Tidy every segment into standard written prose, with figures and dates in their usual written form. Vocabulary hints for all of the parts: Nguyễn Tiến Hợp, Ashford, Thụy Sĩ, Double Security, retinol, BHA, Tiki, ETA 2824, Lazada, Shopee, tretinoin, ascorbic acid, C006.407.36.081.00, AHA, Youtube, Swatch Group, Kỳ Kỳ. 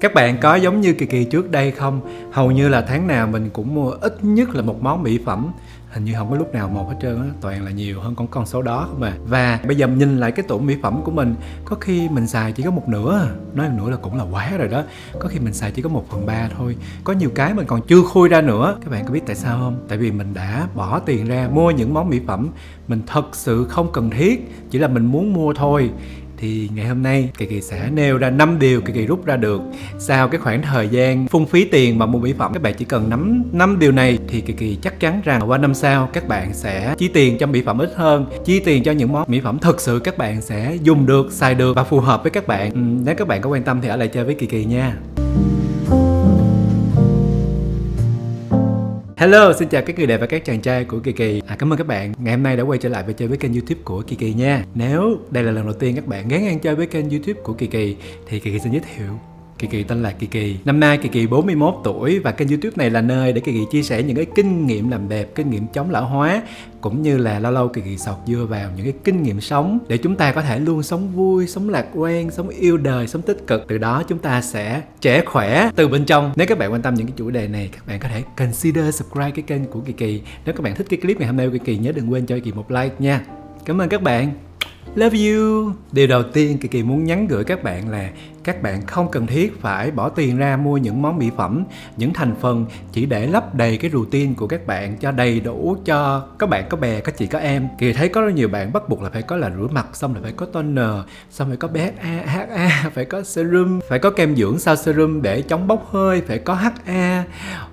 Các bạn có giống như Kỳ Kỳ trước đây không? Hầu như là tháng nào mình cũng mua ít nhất là một món mỹ phẩm. Hình như không có lúc nào một hết trơn á, toàn là nhiều hơn con số đó không à. Và bây giờ mình nhìn lại cái tủ mỹ phẩm của mình, có khi mình xài chỉ có một nửa, nói một nửa là cũng là quá rồi đó. Có khi mình xài chỉ có 1/3 thôi. Có nhiều cái mình còn chưa khui ra nữa. Các bạn có biết tại sao không? Tại vì mình đã bỏ tiền ra mua những món mỹ phẩm mình thật sự không cần thiết, chỉ là mình muốn mua thôi. Thì ngày hôm nay Kỳ Kỳ sẽ nêu ra 5 điều Kỳ Kỳ rút ra được sau cái khoảng thời gian phung phí tiền mà mua mỹ phẩm. Các bạn chỉ cần nắm 5 điều này thì Kỳ Kỳ chắc chắn rằng qua năm sau các bạn sẽ chi tiền cho mỹ phẩm ít hơn, chi tiền cho những món mỹ phẩm thực sự các bạn sẽ dùng được, xài được và phù hợp với các bạn. Nếu các bạn có quan tâm thì ở lại chơi với Kỳ Kỳ nha. Hello, xin chào các người đẹp và các chàng trai của Kỳ Kỳ. Cảm ơn các bạn ngày hôm nay đã quay trở lại và chơi với kênh YouTube của Kỳ Kỳ nha. Nếu đây là lần đầu tiên các bạn ghé ngang chơi với kênh YouTube của Kỳ Kỳ thì Kỳ Kỳ xin giới thiệu. Kỳ Kỳ tên là Kỳ Kỳ. Năm nay Kỳ Kỳ 41 tuổi và kênh YouTube này là nơi để Kỳ Kỳ chia sẻ những cái kinh nghiệm làm đẹp, kinh nghiệm chống lão hóa, cũng như là lâu lâu Kỳ Kỳ sọt dưa vào những cái kinh nghiệm sống để chúng ta có thể luôn sống vui, sống lạc quan, sống yêu đời, sống tích cực. Từ đó chúng ta sẽ trẻ khỏe từ bên trong. Nếu các bạn quan tâm những cái chủ đề này, các bạn có thể consider subscribe cái kênh của Kỳ Kỳ. Nếu các bạn thích cái clip ngày hôm nay của Kỳ Kỳ, nhớ đừng quên cho Kỳ Kỳ một like nha. Cảm ơn các bạn. Love you. Điều đầu tiên Kỳ Kỳ muốn nhắn gửi các bạn là các bạn không cần thiết phải bỏ tiền ra mua những món mỹ phẩm, những thành phần chỉ để lấp đầy cái routine của các bạn cho đầy đủ, cho các bạn có bè, có chị, có em. Kỳ thấy có rất nhiều bạn bắt buộc là phải có là rửa mặt, xong là phải có toner, xong phải có BHA, HA, phải có serum, phải có kem dưỡng sau serum để chống bốc hơi, phải có HA,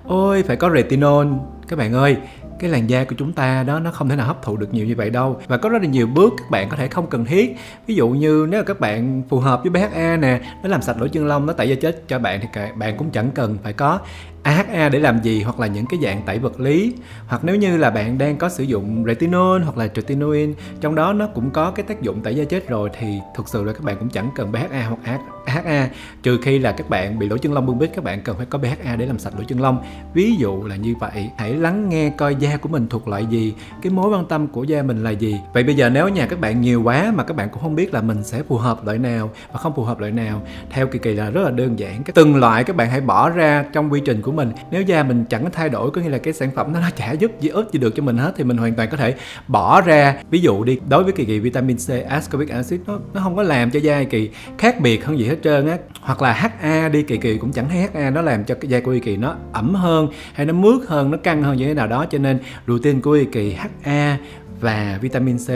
ôi phải có retinol. Các bạn ơi, cái làn da của chúng ta đó nó không thể nào hấp thụ được nhiều như vậy đâu. Và có rất là nhiều bước các bạn có thể không cần thiết. Ví dụ như nếu các bạn phù hợp với BHA nè, nó làm sạch lỗ chân lông, nó tẩy da chết cho bạn thì bạn cũng chẳng cần phải có AHA để làm gì, hoặc là những cái dạng tẩy vật lý. Hoặc nếu như là bạn đang có sử dụng retinol hoặc là tretinoin, trong đó nó cũng có cái tác dụng tẩy da chết rồi, thì thực sự là các bạn cũng chẳng cần BHA hoặc AHA, trừ khi là các bạn bị lỗ chân lông bưng bít, các bạn cần phải có BHA để làm sạch lỗ chân lông. Ví dụ là như vậy. Hãy lắng nghe coi da của mình thuộc loại gì, cái mối quan tâm của da mình là gì. Vậy bây giờ nếu nhà các bạn nhiều quá mà các bạn cũng không biết là mình sẽ phù hợp loại nào và không phù hợp loại nào, theo Kỳ Kỳ là rất là đơn giản. Từng loại các bạn hãy bỏ ra trong quy trình của mình. Nếu da mình chẳng thay đổi, có nghĩa là cái sản phẩm nó chả giúp gì ớt gì được cho mình hết, thì mình hoàn toàn có thể bỏ ra. Ví dụ đi, đối với Kỳ Kỳ vitamin C, ascorbic acid nó không có làm cho da Kỳ khác biệt hơn gì hết trơn á. Hoặc là HA đi, Kỳ Kỳ cũng chẳng thấy HA nó làm cho cái da của Kỳ Kỳ nó ẩm hơn hay nó mướt hơn, nó căng hơn như thế nào đó. Cho nên routine của Kỳ Kỳ HA và vitamin C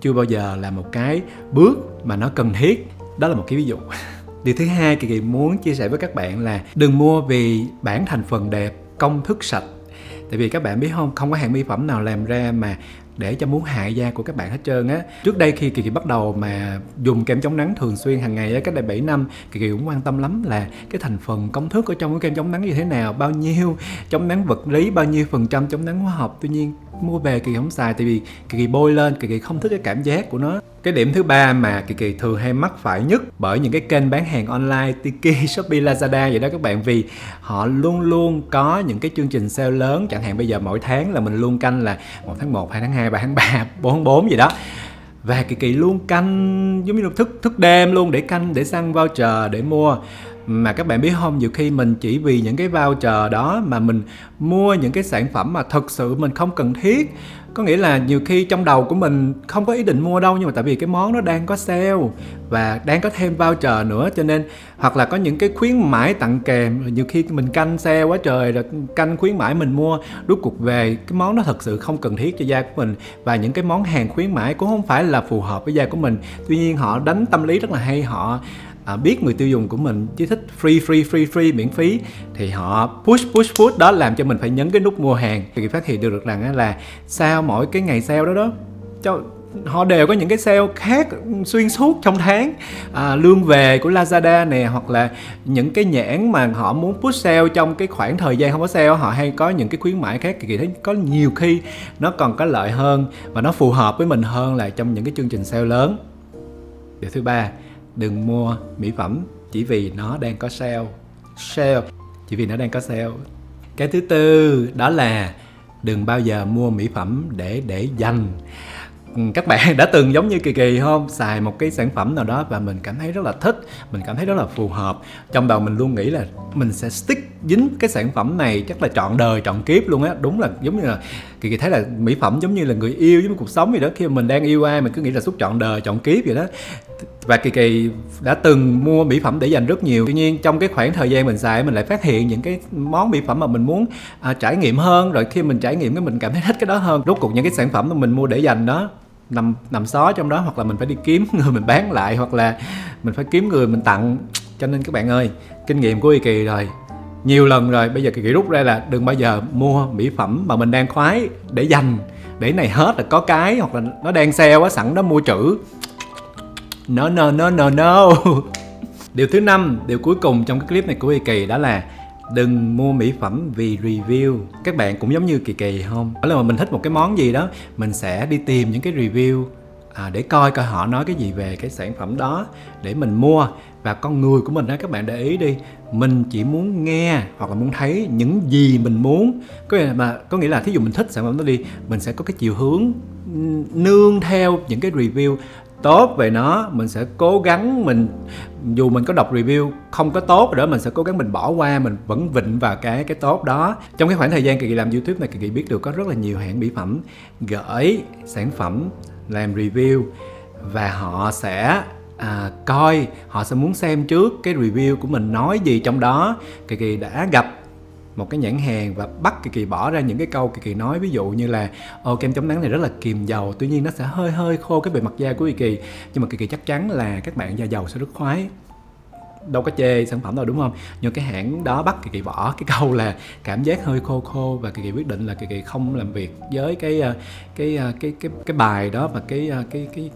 chưa bao giờ là một cái bước mà nó cần thiết. Đó là một cái ví dụ. Điều thứ hai Kỳ Kỳ muốn chia sẻ với các bạn là đừng mua vì bảng thành phần đẹp, công thức sạch. Tại vì các bạn biết không, không có hàng mỹ phẩm nào làm ra mà để cho muốn hại da của các bạn hết trơn á. Trước đây khi Kỳ Kỳ bắt đầu mà dùng kem chống nắng thường xuyên hàng ngày á, cách đây 7 năm, Kỳ Kỳ cũng quan tâm lắm là cái thành phần công thức ở trong cái kem chống nắng như thế nào, bao nhiêu chống nắng vật lý, bao nhiêu phần trăm chống nắng hóa học. Tuy nhiên mua về Kỳ Kỳ không xài, tại vì Kỳ Kỳ bôi lên Kỳ Kỳ không thích cái cảm giác của nó. Cái điểm thứ ba mà Kỳ Kỳ thường hay mắc phải nhất bởi những cái kênh bán hàng online Tiki, Shopee, Lazada vậy đó các bạn, vì họ luôn luôn có những cái chương trình sale lớn. Chẳng hạn bây giờ mỗi tháng là mình luôn canh là 1 tháng 1, 2 tháng 2, 3 tháng 3, 4 tháng 4 gì đó. Và Kỳ Kỳ luôn canh giống như là thức đêm luôn để canh, để săn voucher để mua. Mà các bạn biết không, nhiều khi mình chỉ vì những cái voucher đó mà mình mua những cái sản phẩm mà thật sự mình không cần thiết. Có nghĩa là nhiều khi trong đầu của mình không có ý định mua đâu, nhưng mà tại vì cái món nó đang có sale và đang có thêm voucher nữa, cho nên hoặc là có những cái khuyến mãi tặng kèm. Nhiều khi mình canh sale quá trời rồi, canh khuyến mãi mình mua, rút cuộc về cái món nó thật sự không cần thiết cho da của mình, và những cái món hàng khuyến mãi cũng không phải là phù hợp với da của mình. Tuy nhiên họ đánh tâm lý rất là hay, họ biết người tiêu dùng của mình chỉ thích free, miễn phí, thì họ push, đó làm cho mình phải nhấn cái nút mua hàng. Thì phát hiện được rằng là sau mỗi cái ngày sale đó họ đều có những cái sale khác xuyên suốt trong tháng. Lương về của Lazada nè, hoặc là những cái nhãn mà họ muốn push sale trong cái khoảng thời gian không có sale, họ hay có những cái khuyến mãi khác. Kỳ Kỳ thấy có nhiều khi nó còn có lợi hơn và nó phù hợp với mình hơn là trong những cái chương trình sale lớn. Điều thứ ba, đừng mua mỹ phẩm chỉ vì nó đang có sale, chỉ vì nó đang có sale. Cái thứ tư đó là đừng bao giờ mua mỹ phẩm để dành. các bạn đã từng giống như Kỳ Kỳ không? Xài một cái sản phẩm nào đó và mình cảm thấy rất là thích, mình cảm thấy rất là phù hợp. Trong đầu mình luôn nghĩ là mình sẽ stick dính cái sản phẩm này chắc là trọn đời, trọn kiếp luôn á. Đúng là giống như là Kỳ Kỳ thấy là mỹ phẩm giống như là người yêu, giống như cuộc sống vậy đó. Khi mà mình đang yêu ai mình cứ nghĩ là suốt trọn đời, trọn kiếp vậy đó. Và Kỳ Kỳ đã từng mua mỹ phẩm để dành rất nhiều. Tuy nhiên trong cái khoảng thời gian mình xài, mình lại phát hiện những cái món mỹ phẩm mà mình muốn trải nghiệm hơn. Rồi khi mình trải nghiệm cái mình cảm thấy thích cái đó hơn. Rốt cuộc những cái sản phẩm mà mình mua để dành đó nằm xó trong đó, hoặc là mình phải đi kiếm người mình bán lại, hoặc là mình phải kiếm người mình tặng. Cho nên các bạn ơi, kinh nghiệm của Kỳ Kỳ rồi, nhiều lần rồi, bây giờ Kỳ Kỳ rút ra là đừng bao giờ mua mỹ phẩm mà mình đang khoái để dành, để này hết là có cái, hoặc là nó đang sale á, sẵn đó mua trữ. No no no no no. Điều thứ 5, điều cuối cùng trong cái clip này của Kỳ Kỳ đó là đừng mua mỹ phẩm vì review. Các bạn cũng giống như Kỳ Kỳ không? Đó là mình thích một cái món gì đó, mình sẽ đi tìm những cái review để coi họ nói cái gì về cái sản phẩm đó để mình mua. Và con người của mình đó, các bạn để ý đi, mình chỉ muốn nghe hoặc là muốn thấy những gì mình muốn. Có nghĩa là thí dụ mình thích sản phẩm đó đi, mình sẽ có cái chiều hướng nương theo những cái review tốt về nó. Mình sẽ cố gắng, mình dù mình có đọc review không có tốt rồi đó, mình sẽ cố gắng mình bỏ qua, mình vẫn vịnh vào cái tốt đó. Trong cái khoảng thời gian Kỳ Kỳ làm YouTube này, Kỳ Kỳ biết được có rất là nhiều hãng mỹ phẩm gửi sản phẩm làm review, và họ sẽ coi, họ sẽ muốn xem trước cái review của mình nói gì trong đó. Kỳ Kỳ đã gặp một cái nhãn hàng và bắt Kỳ Kỳ bỏ ra những cái câu Kỳ Kỳ nói, ví dụ như là kem chống nắng này rất là kiềm dầu, tuy nhiên nó sẽ hơi khô cái bề mặt da của Kỳ Kỳ, nhưng mà Kỳ Kỳ chắc chắn là các bạn da dầu sẽ rất khoái. Đâu có chê sản phẩm đâu, đúng không? Nhưng cái hãng đó bắt Kỳ Kỳ bỏ cái câu là cảm giác hơi khô, và Kỳ Kỳ quyết định là Kỳ Kỳ không làm việc với cái bài đó và cái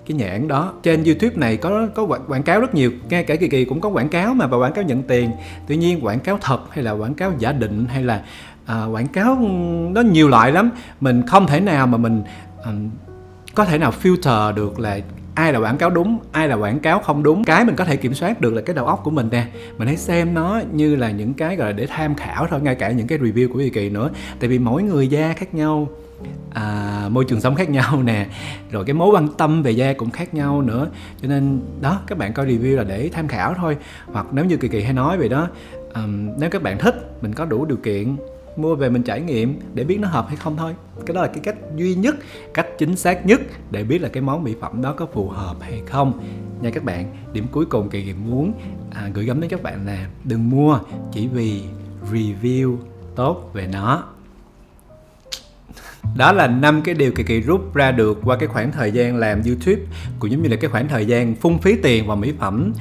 nhãn đó. Trên YouTube này có quảng cáo rất nhiều, ngay cả Kỳ Kỳ cũng có quảng cáo mà, và quảng cáo nhận tiền. Tuy nhiên quảng cáo thật hay là quảng cáo giả định hay là quảng cáo nó nhiều loại lắm, mình không thể nào mà mình có thể nào filter được là ai là quảng cáo đúng, ai là quảng cáo không đúng. Cái mình có thể kiểm soát được là cái đầu óc của mình nè. Mình hãy xem nó như là những cái gọi là để tham khảo thôi, ngay cả những cái review của Kỳ Kỳ nữa. Tại vì mỗi người da khác nhau, môi trường sống khác nhau nè, rồi cái mối quan tâm về da cũng khác nhau nữa. Cho nên đó, các bạn coi review là để tham khảo thôi. Hoặc nếu như Kỳ Kỳ hay nói vậy đó, nếu các bạn thích, mình có đủ điều kiện mua về mình trải nghiệm để biết nó hợp hay không thôi. Cái đó là cái cách duy nhất, cách chính xác nhất để biết là cái món mỹ phẩm đó có phù hợp hay không nha các bạn. Điểm cuối cùng Kỳ Kỳ muốn gửi gắm đến các bạn là đừng mua chỉ vì review tốt về nó. Đó là 5 cái điều Kỳ Kỳ rút ra được qua cái khoảng thời gian làm YouTube, cũng giống như là cái khoảng thời gian phung phí tiền vào mỹ phẩm.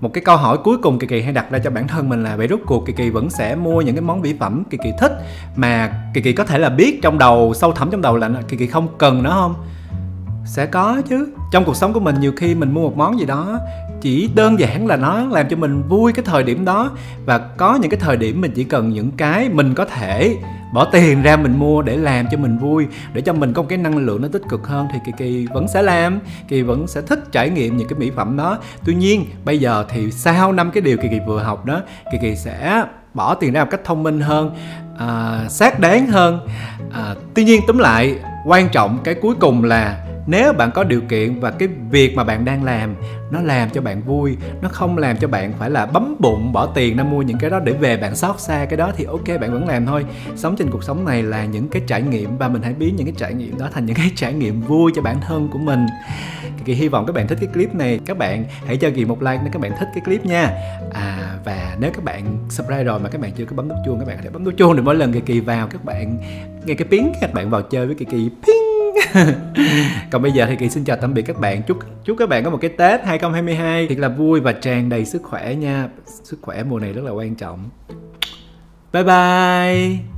Một cái câu hỏi cuối cùng Kỳ Kỳ hay đặt ra cho bản thân mình là vậy rốt cuộc Kỳ Kỳ vẫn sẽ mua những cái món mỹ phẩm Kỳ Kỳ thích mà Kỳ Kỳ có thể là biết trong đầu, sâu thẳm trong đầu là Kỳ Kỳ không cần nó không? Sẽ có chứ. Trong cuộc sống của mình nhiều khi mình mua một món gì đó chỉ đơn giản là nó làm cho mình vui cái thời điểm đó, và có những cái thời điểm mình chỉ cần những cái mình có thể bỏ tiền ra mình mua để làm cho mình vui, để cho mình có một cái năng lượng nó tích cực hơn, thì Kỳ Kỳ vẫn sẽ làm, Kỳ Kỳ vẫn sẽ thích trải nghiệm những cái mỹ phẩm đó. Tuy nhiên bây giờ thì sau 5 cái điều Kỳ Kỳ vừa học đó, Kỳ Kỳ sẽ bỏ tiền ra một cách thông minh hơn, xác đáng hơn. Tuy nhiên tóm lại quan trọng cái cuối cùng là nếu bạn có điều kiện và cái việc mà bạn đang làm nó làm cho bạn vui, nó không làm cho bạn phải là bấm bụng bỏ tiền ra mua những cái đó để về bạn xót xa cái đó, thì ok bạn vẫn làm thôi. Sống trên cuộc sống này là những cái trải nghiệm, và mình hãy biến những cái trải nghiệm đó thành những cái trải nghiệm vui cho bản thân của mình. Kỳ Kỳ hy vọng các bạn thích cái clip này. Các bạn hãy cho Kỳ một like nếu các bạn thích cái clip nha. Và nếu các bạn subscribe rồi mà các bạn chưa có bấm nút chuông, các bạn có thể bấm nút chuông để mỗi lần Kỳ Kỳ vào các bạn nghe cái tiếng các bạn vào chơi với Kỳ Kỳ. Còn bây giờ thì Kỳ xin chào tạm biệt các bạn. Chúc các bạn có một cái Tết 2022 thiệt là vui và tràn đầy sức khỏe nha. Sức khỏe mùa này rất là quan trọng. Bye bye.